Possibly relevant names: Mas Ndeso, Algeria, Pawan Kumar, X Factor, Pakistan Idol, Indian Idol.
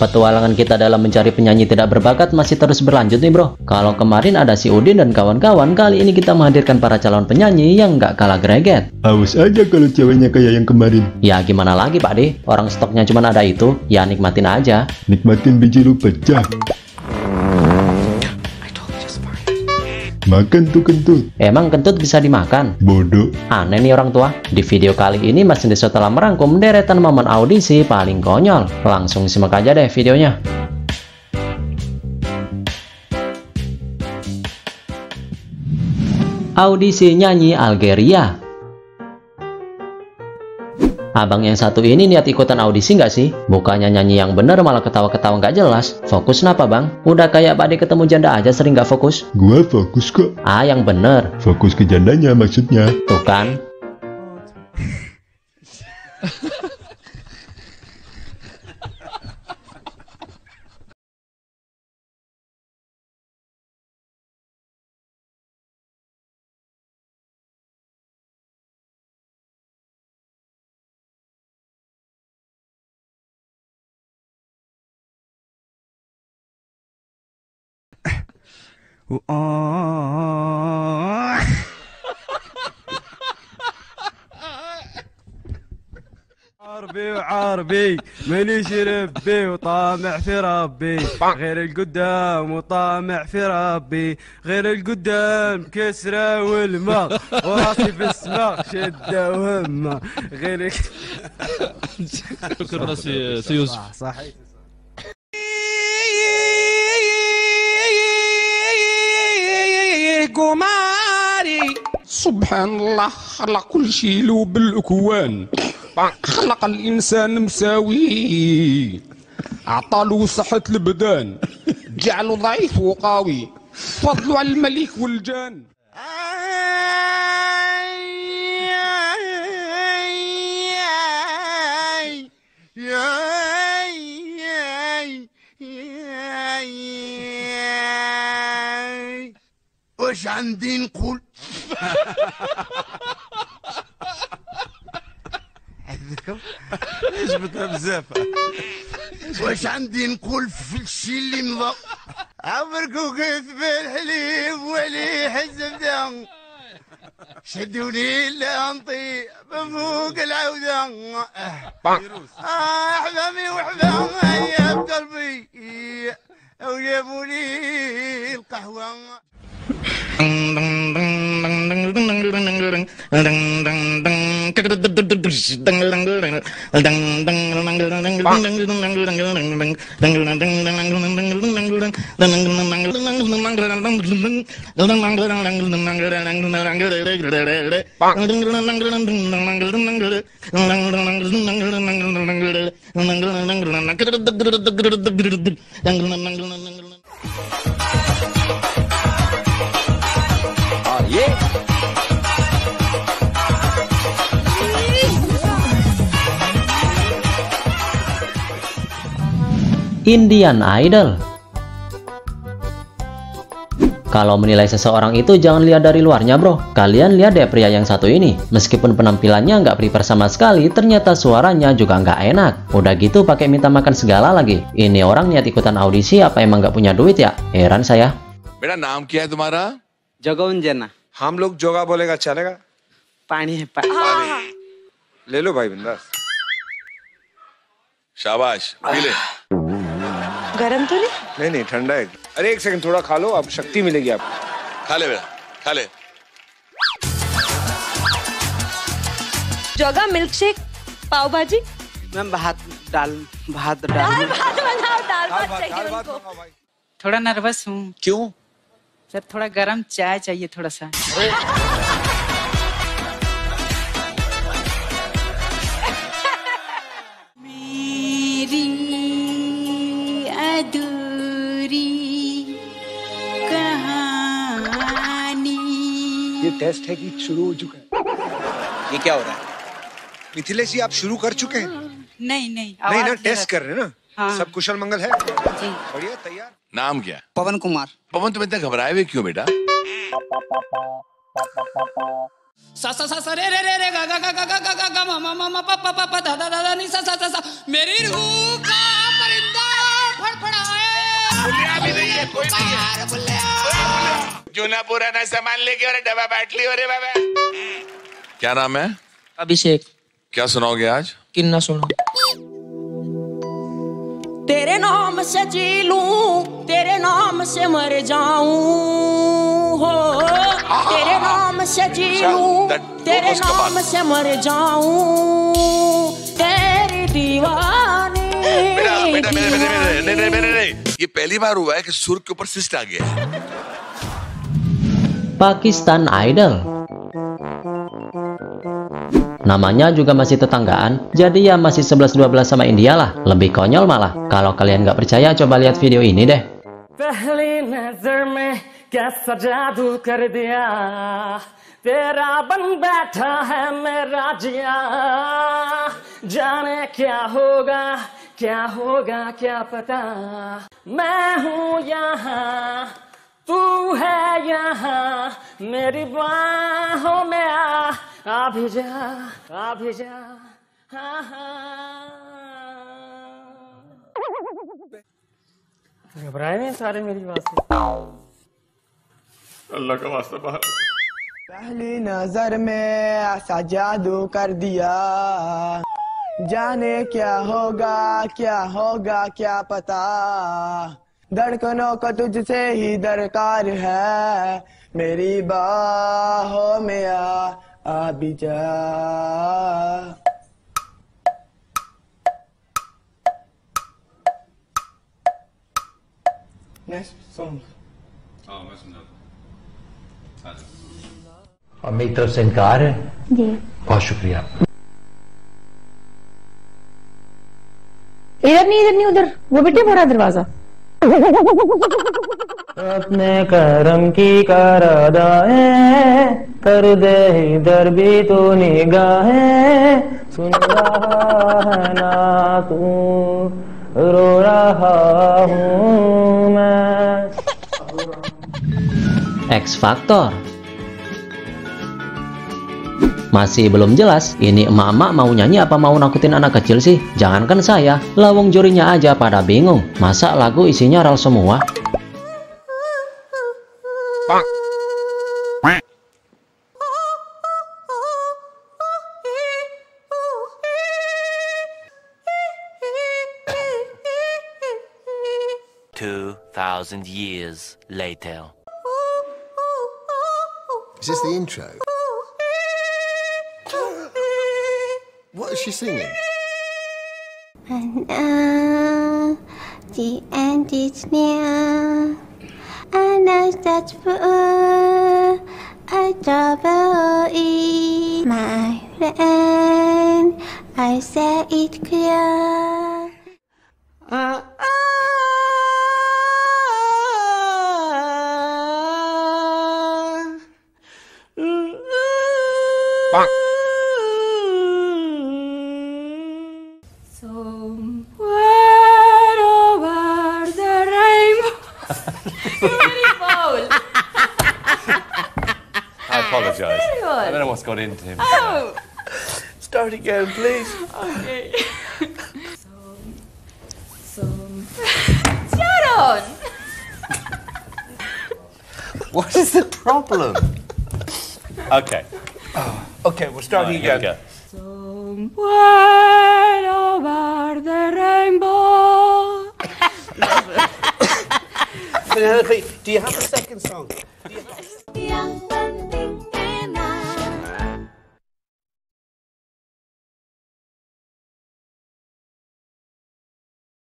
Petualangan kita dalam mencari penyanyi tidak berbakat masih terus berlanjut nih bro. Kalau kemarin ada si Udin dan kawan-kawan, kali ini kita menghadirkan para calon penyanyi yang nggak kalah greget. Awas aja kalau ceweknya kayak yang kemarin. Ya gimana lagi Pak De, orang stoknya cuma ada itu. Ya nikmatin aja. Nikmatin biji rupa jah. Makan tuh kentut. Emang kentut bisa dimakan? Bodoh. Aneh nih orang tua. Di video kali ini Mas Ndeso telah merangkum deretan momen audisi paling konyol. Langsung simak aja deh videonya. Audisi nyanyi Algeria. Abang yang satu ini niat ikutan audisi nggak sih? Bukannya nyanyi yang bener malah ketawa-ketawa nggak jelas. Fokus napa bang? Udah kayak Pak De ketemu janda aja sering nggak fokus. Gua fokus kok. Ah yang bener. Fokus ke jandanya maksudnya. Tuh kan? عربي وعربي مانيش ربي وطامع في ربي غير القدام وطامع في ربي غير القدام كسرة والمغ وراسي في السماء شدة وهمة غير شكرا سي يوسف صحيح قماري سبحان الله خلق كل شيء له بالأكوان خلق الإنسان مساوي أعطاله صحة البدان جعله ضعيف وقوي فضله على الملك والجان واش عندي نقول هذاكم جبتها بزاف واش عندي نقول في الشيء اللي مضى عمركم كتب الحليب ولي حزبنا شدوني لانطي من فوق العوده احلامي وحلامي يا قلبي وجابوا لي القهوه Indian Idol. Kalau menilai seseorang itu jangan lihat dari luarnya bro. Kalian lihat deh pria yang satu ini. Meskipun penampilannya nggak prepare sama sekali, ternyata suaranya juga nggak enak. Udah gitu pakai minta makan segala lagi. Ini orang niat ikutan audisi apa emang nggak punya duit ya? Heran saya. Beda naam kya hai tumhara? Joga Unjana. Hum log joga bolega chalega? Pani hai pa. Le lo bhai bindas. Shabash, pile. गरम तो नहीं? नहीं नहीं ठंडा है। अरे एक सेकंड थोड़ा खा लो, आप शक्ति मिलेगी आपको। खा ले बेटा, खा ले। जोगा मिल्कशेक, पाव भाजी। मैम भात बनाओ, दाल भात चाहिए। थोड़ा नर्वस हूँ। क्यों? सर थोड़ा गरम चाय चाहिए थोड़ा सा। टेस्ट है कि शुरू हो चुका है। ये क्या हो रहा है? मिथिलेश जी आप शुरू कर चुके हैं? नहीं नहीं ना टेस्ट कर रहे हैं ना? हाँ। सब कुशल मंगल है? जी। बढ़िया तैयार। नाम क्या? पवन कुमार। पवन तुम इतना घबराए हुए क्यों बेटा? सा सा सा रे रे रे रे गा गा गा गा गा गा गा मा मा मा पा पा पा धा धा धा नी सा सा सा मेरी रूह का परिंदा जुना पुराना सामान लेके और डब्बा बैठ ली। अरे बाबा क्या नाम है? अभिषेक। क्या सुनाओगे आज? किन्ना सुनाओ। तेरे नाम से जी लूं, तेरे नाम से मर जाऊं हो, तेरे नाम से जी लूं, तेरे नाम से मर जाऊं, तेरी दीवानी। नहीं, ये पहली बार हुआ है कि सुर के ऊपर सिस्ट आ गया है। Pakistan idol namanya juga masih tetanggaan, jadi ya masih 11-12 sama India lah, lebih konyol malah. Kalau kalian nggak percaya, coba lihat video ini deh. घबराए नहीं सारे मेरी बात से। अल्लाह का वास्ता बाहर। पहली नजर में ऐसा जादू कर दिया, जाने क्या होगा क्या होगा क्या पता, धड़कनों को तुझसे ही दरकार है, मेरी बाहों में आ भी जा। नेक्स्ट सॉन्ग और मेरी तरफ से इनकार है जी। बहुत शुक्रिया। इधर नहीं, इधर नहीं, उधर वो बेटे भरा दरवाजा। अपने करम की कर अदाएं कर दे, इधर भी तू निगाहें। सुन रहा है ना तू, रो रहा हूं मैं। X Factor masih belum jelas, ini emak-emak mau nyanyi apa mau nakutin anak kecil sih? Jangankan saya, lawang jurinya aja pada bingung. Masa lagu isinya rel semua? Years later. Is this the intro? What is she singing? And now the end is near, and I search for a double E. My friend, I say it clear. I don't know what's got into him. Oh. Start again, please. Okay. Sharon! What is the problem? Okay. Oh. Okay, we're starting again. Here we go. Somewhere over the rainbow. Do you have a second song?